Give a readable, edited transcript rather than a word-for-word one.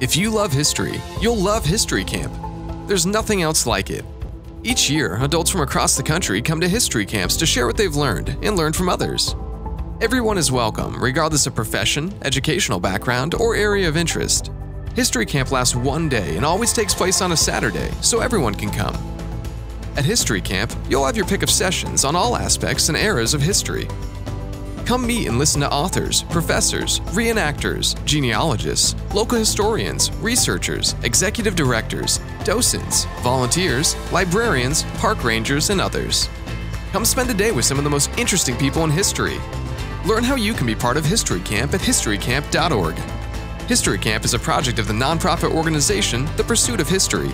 If you love history, you'll love History Camp. There's nothing else like it. Each year, adults from across the country come to history camps to share what they've learned and learn from others. Everyone is welcome, regardless of profession, educational background, or area of interest. History Camp lasts one day and always takes place on a Saturday, so everyone can come. At History Camp, you'll have your pick of sessions on all aspects and eras of history. Come meet and listen to authors, professors, reenactors, genealogists, local historians, researchers, executive directors, docents, volunteers, librarians, park rangers, and others. Come spend a day with some of the most interesting people in history. Learn how you can be part of History Camp at historycamp.org. History Camp is a project of the nonprofit organization The Pursuit of History.